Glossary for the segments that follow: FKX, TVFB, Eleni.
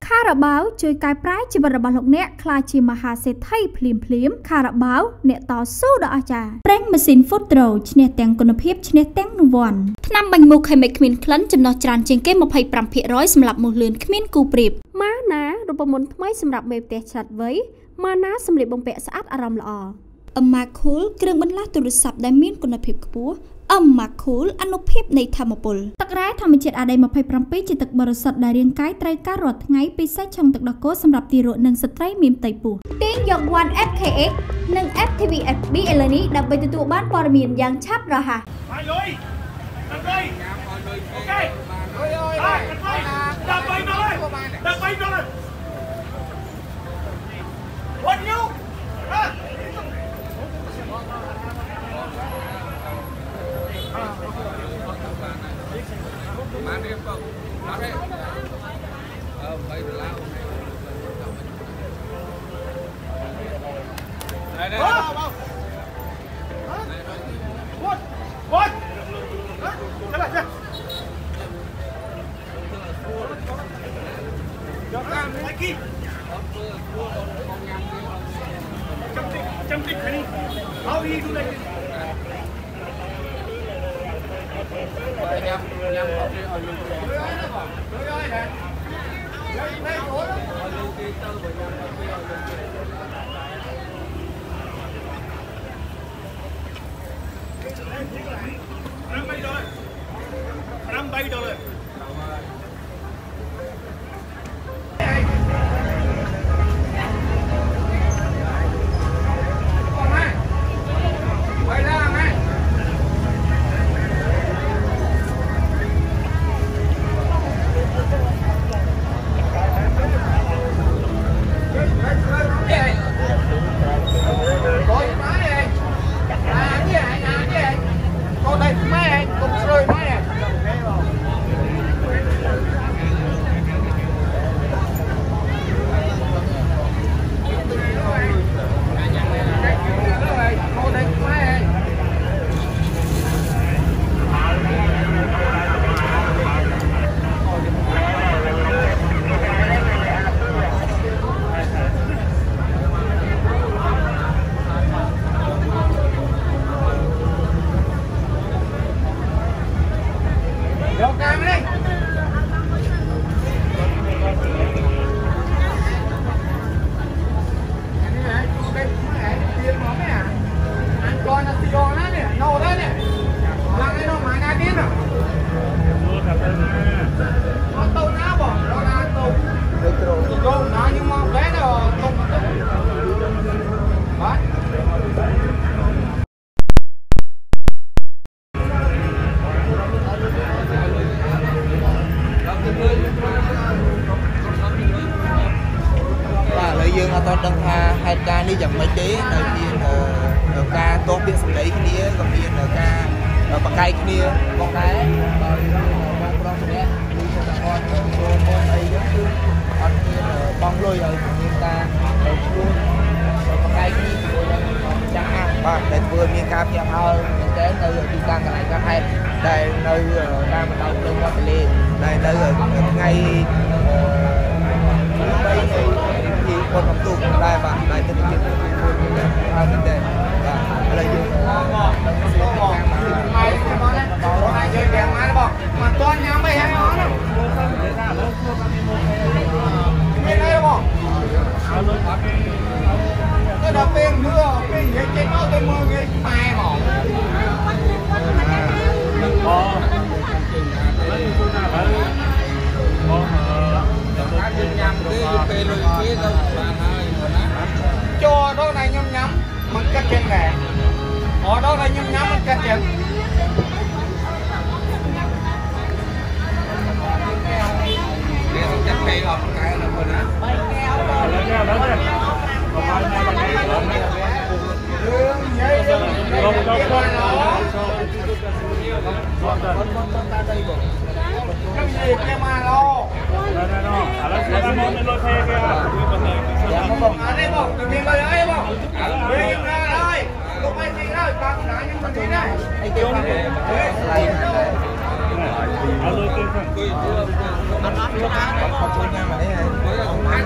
Khá rạ báo chơi cài prái chì bà rạ bà lộc nẹ khá chì mà hà sẽ thay phìm phím. Khá rạ báo nẹ tỏ số đỏ chà. Prank mà xin phốt rồ chì nè tèng con nộp hiếp chì nè tèng nụ vòn. Năm bành mục hay mệt mình khấn chìm nó tràn trên kế một hay pram phía rối xâm lập một lươn khmín cù bịp. Má ná rồi bộ môn thmai xâm lập mềm tè chặt với. Má ná xâm lệ bông bẹ xa át aram lọ. Âm mà khốn kương bánh lá tù rụt sạp đai miên của nộp hiếp của bố. Âm mà khốn ăn nộp hiếp này thầm một bồn. Tắc rái thầm mình chết à đây một hay pram phía chỉ tực bờ rụt sọt đai riêng cái trai cá rọt ngay phía sách trong tực đọc cố xâm lập tì rộn nâng sật trái mềm tầy bù. Tiếng dọc quan FKX nâng TVFB Eleni đập bê tụ bán bò mềm giang chắp ra hà. Đây. Ok. Ôi ơi. Đập bay nó lên. Đập bay nó lên. What you? Mang đi không? Đó đấy. Bay lao. Đây đây. What? What? $5 ca đi chẳng mấy thế tại vì ca tốt biết xử lý cái đĩa còn viên ca bạc cây cái đĩa con cái rồi con bé nuôi con đây giống con bông lôi rồi người ta luôn bạc cây rồi chẳng ăn và để vừa miếng cam nhạt hơn để nơi chúng ta lại các em đây nơi đang bắt đầu lên qua đây đây nơi ngay đây thì con học tụ đây và đây cái chuyện là vấn đề là gì mà con nhà mày hay nó cái này không cái đập tiền nữa cái gì cái nó cái mưa cái mai không cho đó này nhắm nhắm mình cắt chân nè ở đó này nhắm nhắm mình cắt chân con tranh ta háo kia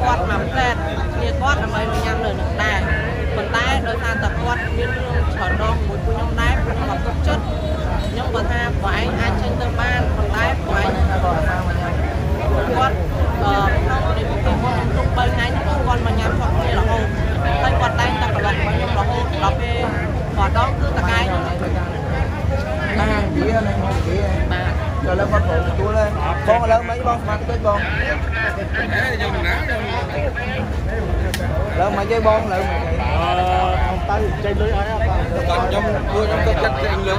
quạt mắm lẹt kia quạt là mấy nhang nở nực đài còn ta tập quát biến trở đông mùi của nhóm đáy và học tốt chất nhóm vật ha của anh ai trên tâm ban còn đáy của anh quát không đến một cái con trung bày ngay những con mà nhắm hoặc như là hôn thay quạt tay tập là bạn của nhóm là hôn đó về và đó cứ tập ai rồi lên con phụ tôi lên con lớn mấy con mặt tới con lớn mà chơi bon lượn ông tay chơi lưới ấy còn trong tôi trong tôi chắc chơi lượn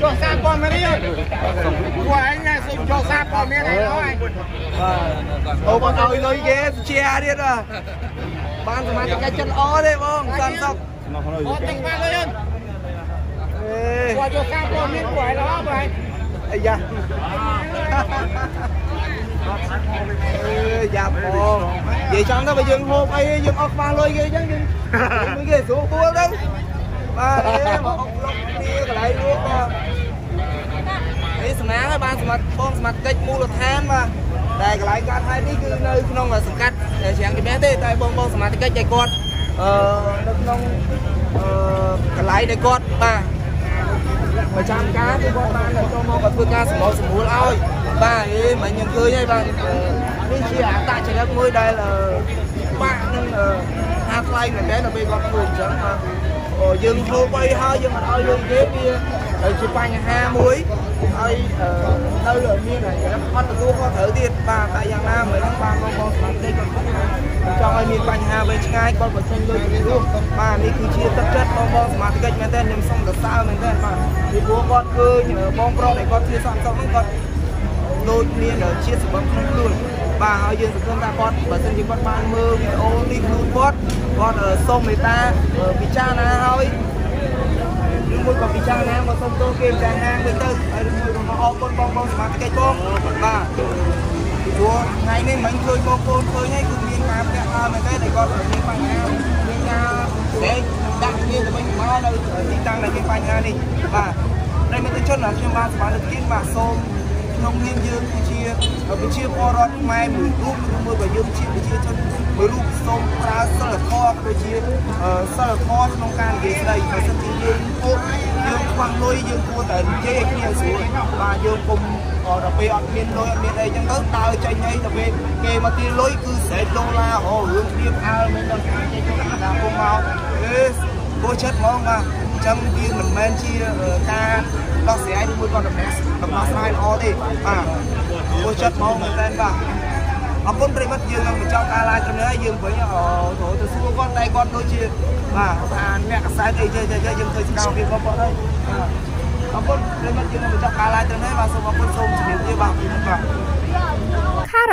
Cho xa con mẹ đấy ạ. Của anh này xin cho xa con mẹ đấy đó anh. Ô bọn tôi lôi ghế chia đi rồi. Bạn của mình cái chân ó đấy không? Toàn sọc. Ô tỉnh ba lên. Qua cho sao con miếng quẩy đó vậy? Ây da. Dạ bồ. Vậy chẳng đó bây giờ hôm ấy dừng ốc ba lôi ghế chẳng dừng. Mấy ghế xuống cua đó. Ba ghế mà ốc lóc kia cả lấy luôn. Đấy sáng á bạn bọn mặt cách mua lột tham mà. แต่กลายการให้นี่คือในขนมแบบสังกัดแต่เชียงกิเมตต์แต่บองบองสมาธิกใจก่อน กลายได้ก่อนป่ะประจำการที่ก่อนมาเนี่ยตัวมองกับฝึกงานสมองสมบูรณ์เอาป่ะเอ้ยเหมือนยังเคยใช่ป่ะนี่เชี่ยต่างจากนั้นมวยได้เลยป่ะนั่นหาใครเหมือนเดิมเราไปก่อนฝึกจังเออยืนโคไปหายังเอาโยงเย็บเนี่ย ไอ้ชิปัญหาไปไงก็ประชันโดยรู้ป่ะนี่คือชีตะจัดบองบองสมาธิกมันแต่ยังส่งตะซาวมันแต่มาที่บัวก็คือเนื้อบองปลอดไอ้ก็ที่สั่งส่งมันก็โดยเนียนเนื้อชีสบังคับด้วยป่าเอายืนสะเทือนตาปอดประชันชีวิตบ้านเมืองมีโอนี่คือปอดปอดส่งไม่ตาปีจ้านะเฮ้ยนี่มันก็ปีจ้านะมาส่งโตเกมใจแห้งไปเติร์ด เรื่องความรวยยืมกู้แต่เจ๊เงี้ยสวยมายืมกลมเอาดอกเบี้ยเอาเงินเลยเอาเงินได้ยังต้องตายใจในแต่เป็นเกมมาตีลอยกู้เสร็จดอลลาร์โอ้ยืมยืมเอาไม่ต้องการจะต้องการผมเอาเอ้ยกู้เช็ดมองมาจำยืมเหมือนแมนชีการลอกเสียไอ้ที่มือก่อนแบบนี้ ขอบคุณเรื่องมันยืมมาจากอะไรตัวนี้ยืมไปเนี่ยโอ้โถจะสู้ก้อนได้ก้อนด้วยชีมาข้าร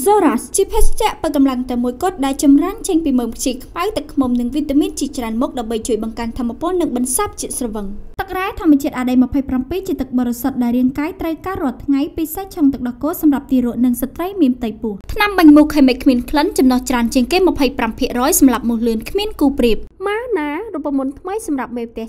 โซรัส จีเพชรแจกเปิดกำลังแต่มวยกดได้จำรันเช่นปีเมืองจิกไปแต่ขมมหนึ่งวิตามินจิจรันมกดับใบช่วยบังการธรรมปนหนึ่งบรรทัดจิตสระบังตะไคร้ธรรมเจ็ดอะไรมาไพรปรำเปย์จิตตะบริษัทได้เรียนกายไตรการรถไงไปใส่ช่องตะดอกโก้สำหรับตีรถหนึ่งสตรีมีมไตปูน้ำบังมุกไฮเมคมินคลันจำนวนจรันเช่นเกมมาไพรปรำเปย์ร้อยสำหรับมูลเลือนขมิ้นกูเปรียบ มานะระบบมนุษย์สสารมาบัดจุ้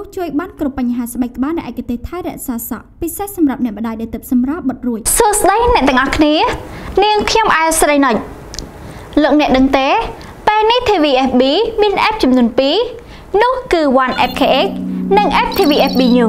ยช่วยบ้านกรุปัญหาสบายบ้านในไอเกตไทยและสาสะพิเศษสำหรับเนี่ยบันไดเด็ดตับสำหรับบัดรวยโซสไลน์ในแต่งอักนี้เนียงเขียมไอสไลน์หน่อยเลือกเนี่ยดังเตะเป็น นี่ TVFB มินแอปจำนวนปีนั่งแอป TVFB อยู่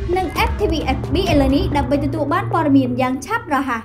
หนึ่ง FTVFB เอเลนีดับไปตัวบ้านปรมินยังชับราหะ